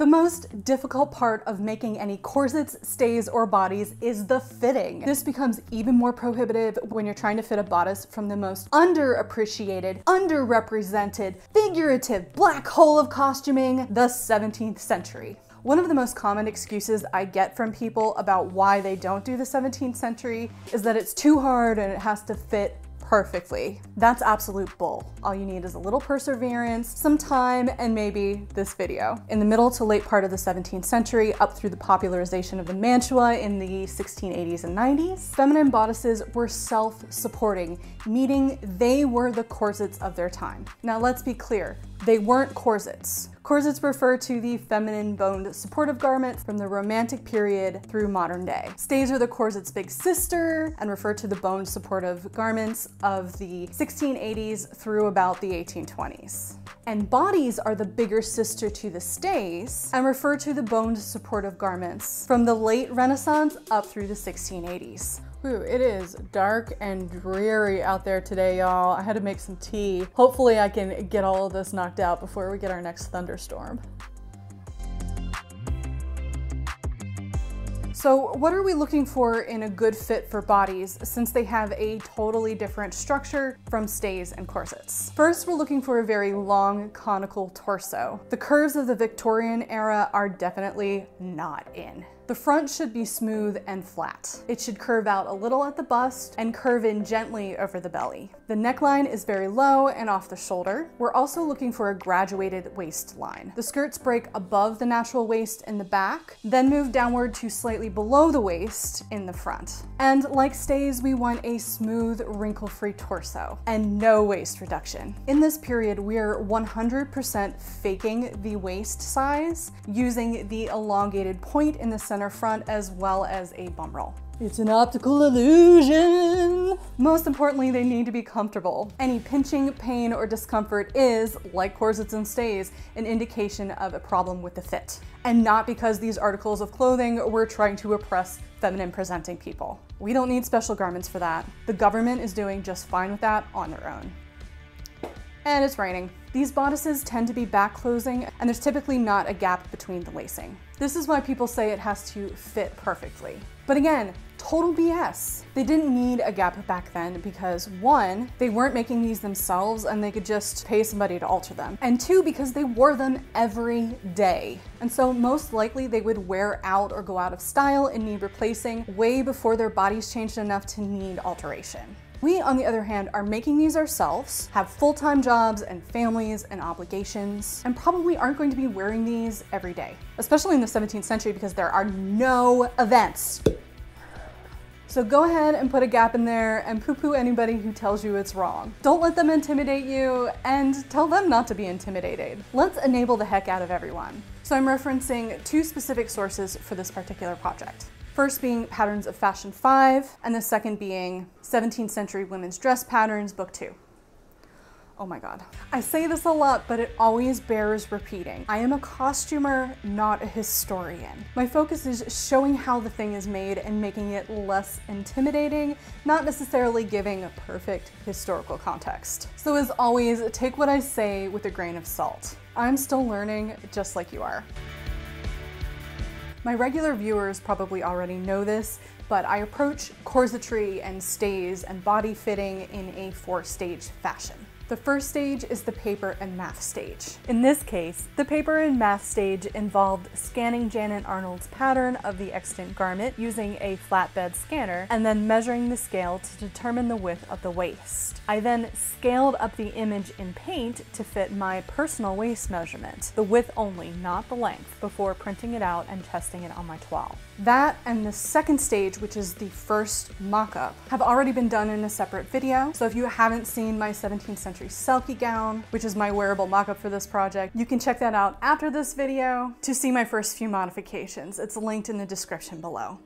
The most difficult part of making any corsets, stays, or bodies is the fitting. This becomes even more prohibitive when you're trying to fit a bodice from the most underappreciated, underrepresented, figurative black hole of costuming, the 17th century. One of the most common excuses I get from people about why they don't do the 17th century is that it's too hard and it has to fit perfectly. That's absolute bull. All you need is a little perseverance, some time, and maybe this video. In the middle to late part of the 17th century, up through the popularization of the mantua in the 1680s and 90s, feminine bodices were self-supporting, meaning they were the corsets of their time. Now let's be clear, they weren't corsets. Corsets refer to the feminine-boned supportive garments from the Romantic period through modern day. Stays are the corset's big sister and refer to the boned supportive garments of the 1680s through about the 1820s. And bodies are the bigger sister to the stays and refer to the boned supportive garments from the late Renaissance up through the 1680s. Ooh, it is dark and dreary out there today, y'all. I had to make some tea. Hopefully I can get all of this knocked out before we get our next thunderstorm. So what are we looking for in a good fit for bodies since they have a totally different structure from stays and corsets? First, we're looking for a very long conical torso. The curves of the Victorian era are definitely not in. The front should be smooth and flat. It should curve out a little at the bust and curve in gently over the belly. The neckline is very low and off the shoulder. We're also looking for a graduated waistline. The skirts break above the natural waist in the back, then move downward to slightly below the waist in the front. And like stays, we want a smooth, wrinkle-free torso and no waist reduction. In this period, we're 100% faking the waist size using the elongated point in the center front as well as a bum roll. It's an optical illusion. Most importantly, they need to be comfortable. Any pinching, pain, or discomfort is, like corsets and stays, an indication of a problem with the fit. And not because these articles of clothing were trying to oppress feminine presenting people. We don't need special garments for that. The government is doing just fine with that on their own. And it's raining. These bodices tend to be back closing, and there's typically not a gap between the lacing. This is why people say it has to fit perfectly. But again, total BS. They didn't need a gap back then because one, they weren't making these themselves and they could just pay somebody to alter them. And two, because they wore them every day. And so most likely they would wear out or go out of style and need replacing way before their bodies changed enough to need alteration. We, on the other hand, are making these ourselves, have full-time jobs and families and obligations, and probably aren't going to be wearing these every day, especially in the 17th century because there are no events. So go ahead and put a gap in there and poo-poo anybody who tells you it's wrong. Don't let them intimidate you and tell them not to be intimidated. Let's enable the heck out of everyone. So I'm referencing two specific sources for this particular project. First being Patterns of Fashion 5, and the second being 17th Century Women's Dress Patterns Book 2. Oh my God. I say this a lot, but it always bears repeating. I am a costumer, not a historian. My focus is showing how the thing is made and making it less intimidating, not necessarily giving a perfect historical context. So as always, take what I say with a grain of salt. I'm still learning just like you are. My regular viewers probably already know this, but I approach corsetry and stays and body fitting in a four-stage fashion. The first stage is the paper and math stage. In this case, the paper and math stage involved scanning Janet Arnold's pattern of the extant garment using a flatbed scanner and then measuring the scale to determine the width of the waist. I then scaled up the image in paint to fit my personal waist measurement, the width only, not the length, before printing it out and testing it on my toile. That and the second stage, which is the first mock-up, have already been done in a separate video. So if you haven't seen my 17th century selkie gown, which is my wearable mock-up for this project. You can check that out after this video to see my first few modifications. It's linked in the description below.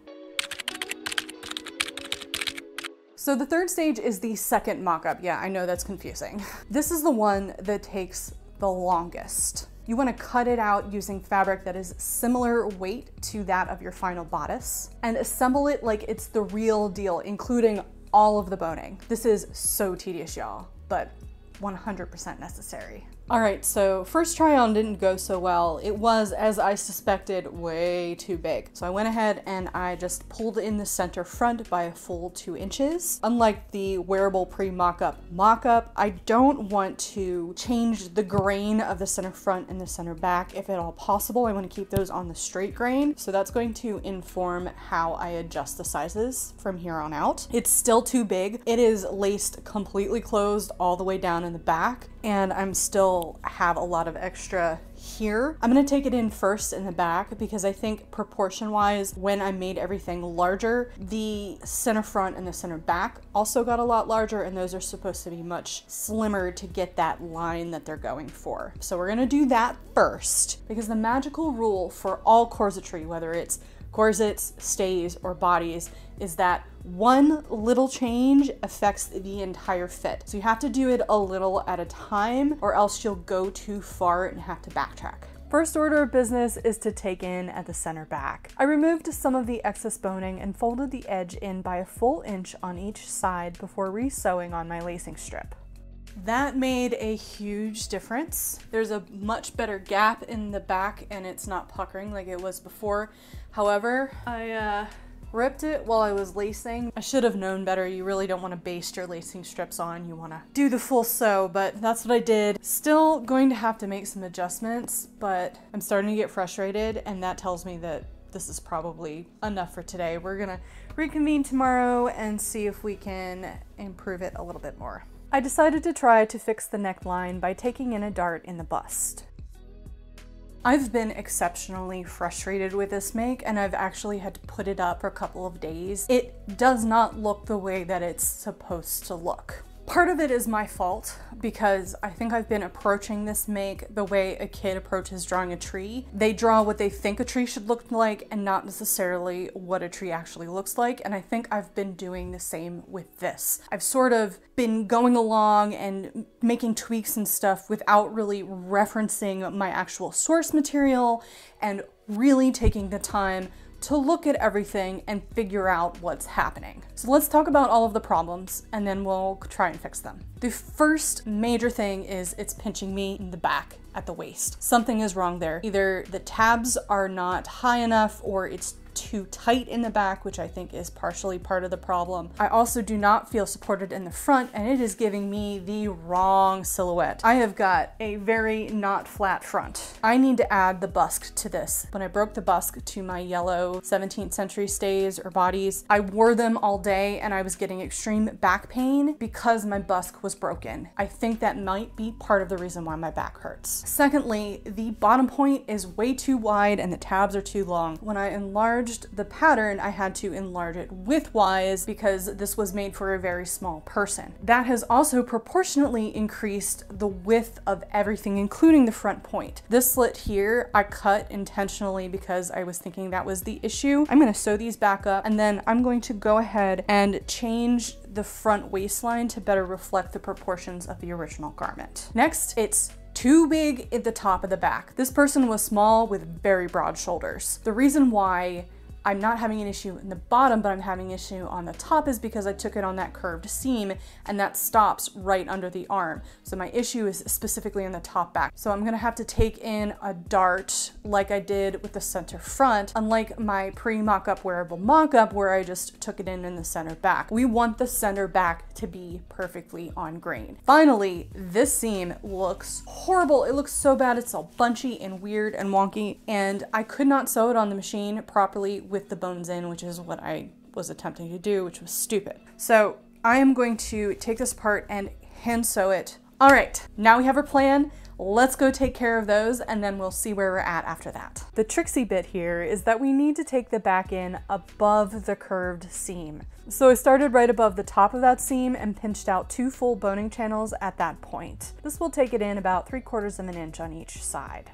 So the third stage is the second mock-up. Yeah, I know that's confusing. This is the one that takes the longest. You want to cut it out using fabric that is similar weight to that of your final bodice and assemble it like it's the real deal, including all of the boning. This is so tedious, y'all, but 100% necessary. Alright, so first try on didn't go so well. It was, as I suspected, way too big. So I went ahead and I just pulled in the center front by a full 2 inches. Unlike the wearable pre-mock-up mock-up, I don't want to change the grain of the center front and the center back if at all possible. I want to keep those on the straight grain. So that's going to inform how I adjust the sizes from here on out. It's still too big. It is laced completely closed all the way down in the back, and I'm still have a lot of extra here. I'm gonna take it in first in the back because I think proportion wise, when I made everything larger, the center front and the center back also got a lot larger, and those are supposed to be much slimmer to get that line that they're going for. So we're gonna do that first, because the magical rule for all corsetry, whether it's corsets, stays, or bodies, is that one little change affects the entire fit. So you have to do it a little at a time, or else you'll go too far and have to backtrack. First order of business is to take in at the center back. I removed some of the excess boning and folded the edge in by a full inch on each side before re-sewing on my lacing strip. That made a huge difference. There's a much better gap in the back and it's not puckering like it was before. However, I ripped it while I was lacing. I should have known better. You really don't want to baste your lacing strips on. You want to do the full sew, but that's what I did. Still going to have to make some adjustments, but I'm starting to get frustrated, and that tells me that this is probably enough for today. We're gonna reconvene tomorrow and see if we can improve it a little bit more. I decided to try to fix the neckline by taking in a dart in the bust. I've been exceptionally frustrated with this make, and I've actually had to put it up for a couple of days. It does not look the way that it's supposed to look. Part of it is my fault, because I think I've been approaching this make the way a kid approaches drawing a tree. They draw what they think a tree should look like and not necessarily what a tree actually looks like, and I think I've been doing the same with this. I've sort of been going along and making tweaks and stuff without really referencing my actual source material and really taking the time to look at everything and figure out what's happening. So let's talk about all of the problems and then we'll try and fix them. The first major thing is it's pinching me in the back at the waist. Something is wrong there. Either the tabs are not high enough or it's too tight in the back, which I think is partially part of the problem. I also do not feel supported in the front, and it is giving me the wrong silhouette. I have got a very not flat front. I need to add the busk to this. When I broke the busk to my yellow 17th century stays or bodies, I wore them all day and I was getting extreme back pain because my busk was broken. I think that might be part of the reason why my back hurts. Secondly, the bottom point is way too wide and the tabs are too long. When I enlarge the pattern, I had to enlarge it widthwise because this was made for a very small person. That has also proportionately increased the width of everything, including the front point. This slit here I cut intentionally because I was thinking that was the issue. I'm going to sew these back up, and then I'm going to go ahead and change the front waistline to better reflect the proportions of the original garment. Next, it's too big at the top of the back. This person was small with very broad shoulders. The reason why I'm not having an issue in the bottom, but I'm having an issue on the top is because I took it on that curved seam, and that stops right under the arm. So my issue is specifically in the top back. So I'm gonna have to take in a dart like I did with the center front, unlike my pre-mock-up wearable mock-up where I just took it in the center back. We want the center back to be perfectly on grain. Finally, this seam looks horrible. It looks so bad. It's all bunchy and weird and wonky, and I could not sew it on the machine properly with the bones in, which is what I was attempting to do, which was stupid. So I am going to take this apart and hand sew it. All right, now we have our plan. Let's go take care of those, and then we'll see where we're at after that. The tricksy bit here is that we need to take the back in above the curved seam. So I started right above the top of that seam and pinched out 2 full boning channels at that point. This will take it in about 3/4 of an inch on each side.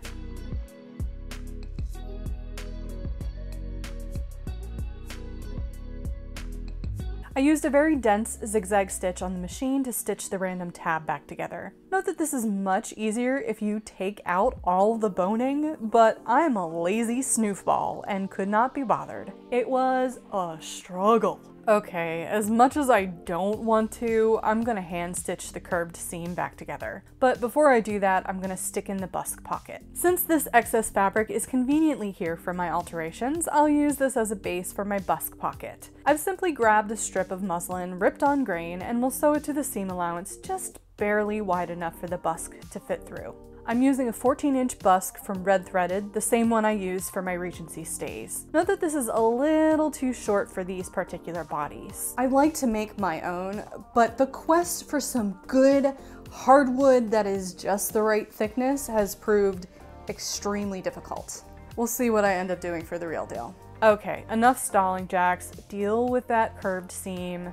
I used a very dense zigzag stitch on the machine to stitch the random tab back together. Note that this is much easier if you take out all the boning, but I'm a lazy snoofball and could not be bothered. It was a struggle. Okay, as much as I don't want to, I'm gonna hand stitch the curved seam back together. But before I do that, I'm gonna stick in the busk pocket. Since this excess fabric is conveniently here for my alterations, I'll use this as a base for my busk pocket. I've simply grabbed a strip of muslin, ripped on grain, and will sew it to the seam allowance just barely wide enough for the busk to fit through. I'm using a 14-inch busk from Red Threaded, the same one I use for my Regency stays. Note that this is a little too short for these particular bodies. I like to make my own, but the quest for some good hardwood that is just the right thickness has proved extremely difficult. We'll see what I end up doing for the real deal. Okay, enough stalling, Jax. Deal with that curved seam.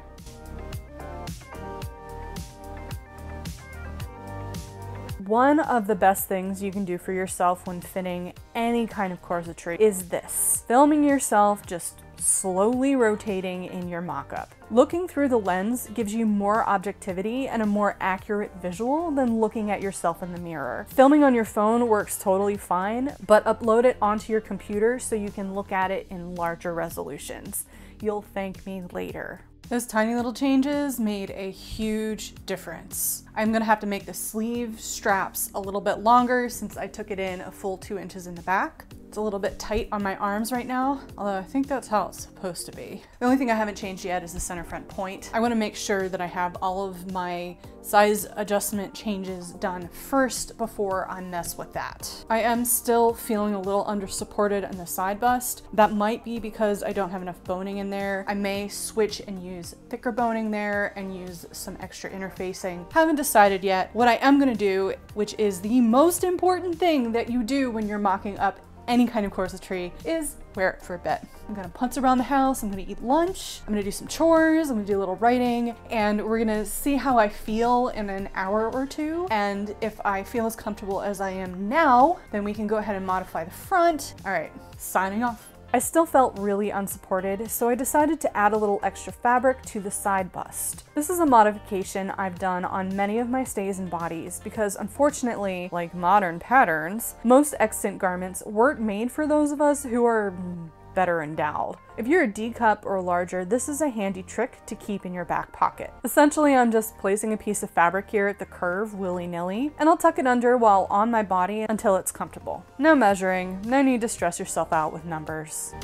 One of the best things you can do for yourself when fitting any kind of corsetry is this. Filming yourself just slowly rotating in your mock-up. Looking through the lens gives you more objectivity and a more accurate visual than looking at yourself in the mirror. Filming on your phone works totally fine, but upload it onto your computer so you can look at it in larger resolutions. You'll thank me later. Those tiny little changes made a huge difference. I'm gonna have to make the sleeve straps a little bit longer since I took it in a full 2 inches in the back. It's a little bit tight on my arms right now, although I think that's how it's supposed to be. The only thing I haven't changed yet is the center front point. I wanna make sure that I have all of my size adjustment changes done first before I mess with that. I am still feeling a little under-supported on the side bust. That might be because I don't have enough boning in there. I may switch and use thicker boning there and use some extra interfacing. Haven't decided yet. What I am gonna do, which is the most important thing that you do when you're mocking up any kind of corsetry, is wear it for a bit. I'm gonna putz around the house, I'm gonna eat lunch, I'm gonna do some chores, I'm gonna do a little writing, and we're gonna see how I feel in an hour or two. And if I feel as comfortable as I am now, then we can go ahead and modify the front. All right, signing off. I still felt really unsupported, so I decided to add a little extra fabric to the side bust. This is a modification I've done on many of my stays and bodies because, unfortunately, like modern patterns, most extant garments weren't made for those of us who are better endowed. If you're a D cup or larger, this is a handy trick to keep in your back pocket. Essentially, I'm just placing a piece of fabric here at the curve willy-nilly, and I'll tuck it under while on my body until it's comfortable. No measuring, no need to stress yourself out with numbers.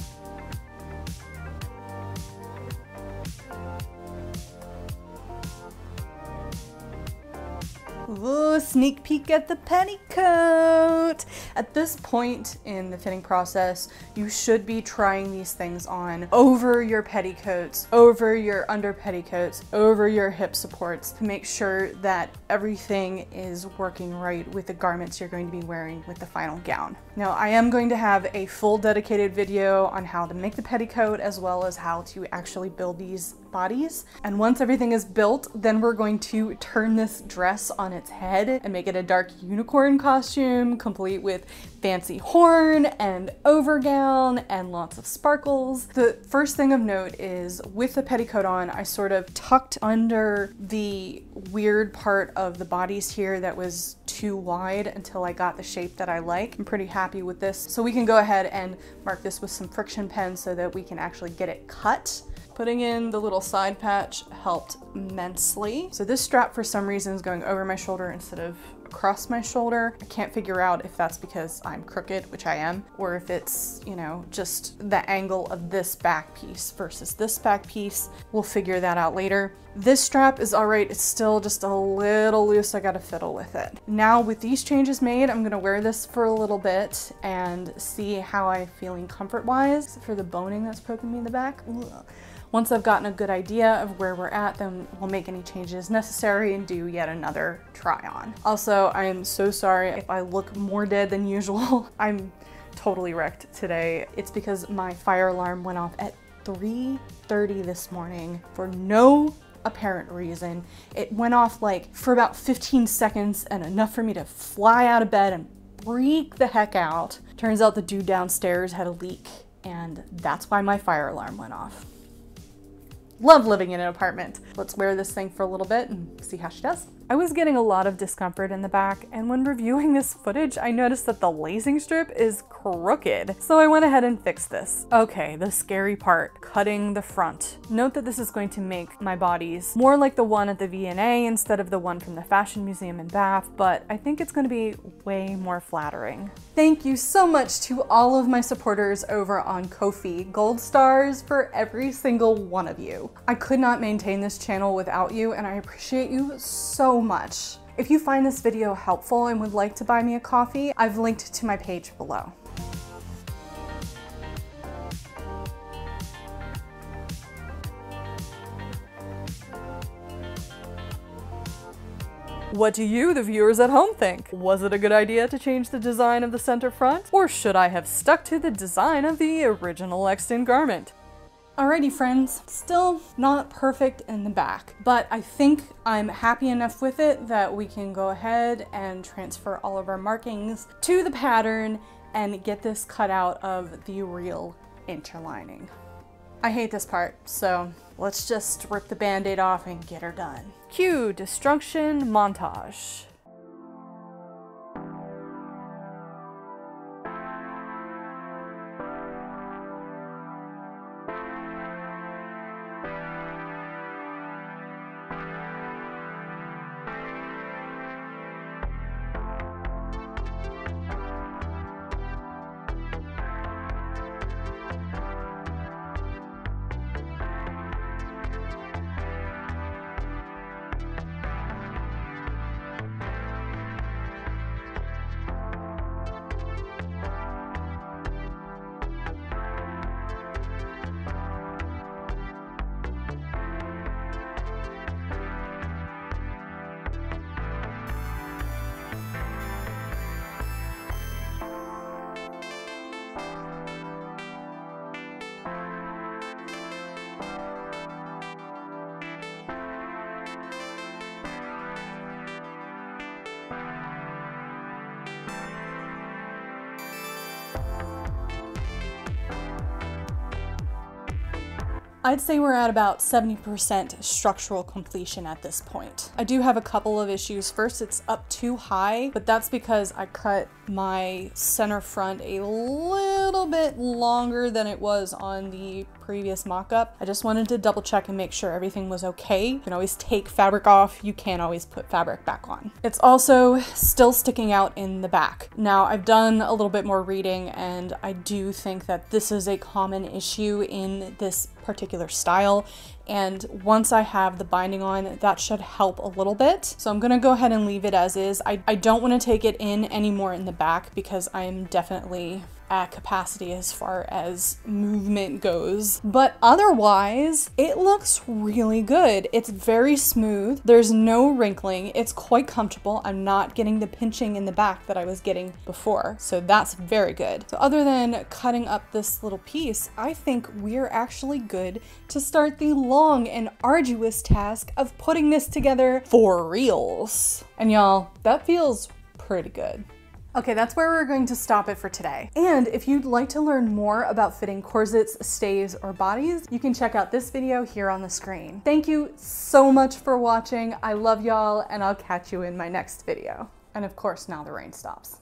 Ooh, sneak peek at the petticoat! At this point in the fitting process, you should be trying these things on over your petticoats, over your under petticoats, over your hip supports to make sure that everything is working right with the garments you're going to be wearing with the final gown. Now, I am going to have a full dedicated video on how to make the petticoat as well as how to actually build these bodies. And once everything is built, then we're going to turn this dress on its head and make it a dark unicorn costume, complete with fancy horn and overgown and lots of sparkles. The first thing of note is with the petticoat on, I sort of tucked under the weird part of the bodies here that was too wide until I got the shape that I like. I'm pretty happy with this. So we can go ahead and mark this with some friction pens so that we can actually get it cut. Putting in the little side patch helped immensely. So this strap for some reason is going over my shoulder instead of across my shoulder. I can't figure out if that's because I'm crooked, which I am, or if it's, you know, just the angle of this back piece versus this back piece. We'll figure that out later. This strap is all right. It's still just a little loose. I gotta fiddle with it. Now with these changes made, I'm gonna wear this for a little bit and see how I'm feeling comfort-wise for the boning that's poking me in the back. Ugh. Once I've gotten a good idea of where we're at, then we'll make any changes necessary and do yet another try on. Also, I am so sorry if I look more dead than usual. I'm totally wrecked today. It's because my fire alarm went off at 3:30 this morning for no apparent reason. It went off like for about 15 seconds and enough for me to fly out of bed and freak the heck out. Turns out the dude downstairs had a leak and that's why my fire alarm went off. Love living in an apartment. Let's wear this thing for a little bit and see how she does. I was getting a lot of discomfort in the back, and when reviewing this footage, I noticed that the lacing strip is crooked, so I went ahead and fixed this. Okay, the scary part, cutting the front. Note that this is going to make my bodies more like the one at the V&A instead of the one from the Fashion Museum in Bath, but I think it's going to be way more flattering. Thank you so much to all of my supporters over on Ko-fi. Gold stars for every single one of you. I could not maintain this channel without you, and I appreciate you so much. If you find this video helpful and would like to buy me a coffee, I've linked to my page below. What do you, the viewers at home, think? Was it a good idea to change the design of the center front? Or should I have stuck to the design of the original extant garment? Alrighty friends, still not perfect in the back, but I think I'm happy enough with it that we can go ahead and transfer all of our markings to the pattern and get this cut out of the real interlining. I hate this part, so let's just rip the band-aid off and get her done. Cue destruction montage. I'd say we're at about 70% structural completion at this point. I do have a couple of issues. First, it's up too high, but that's because I cut my center front a little bit longer than it was on the previous mock-up. I just wanted to double check and make sure everything was okay. You can always take fabric off. You can't always put fabric back on. It's also still sticking out in the back. Now, I've done a little bit more reading, and I do think that this is a common issue in this particular style, and once I have the binding on, that should help a little bit. So I'm gonna go ahead and leave it as is. I don't want to take it in anymore in the back because I'm definitely at capacity as far as movement goes, but otherwise it looks really good. It's very smooth. There's no wrinkling. It's quite comfortable. I'm not getting the pinching in the back that I was getting before, so that's very good. So other than cutting up this little piece, I think we're actually good to start the long and arduous task of putting this together for reals. And y'all, that feels pretty good. Okay, that's where we're going to stop it for today. And if you'd like to learn more about fitting corsets, stays, or bodies, you can check out this video here on the screen. Thank you so much for watching. I love y'all, and I'll catch you in my next video. And of course, now the rain stops.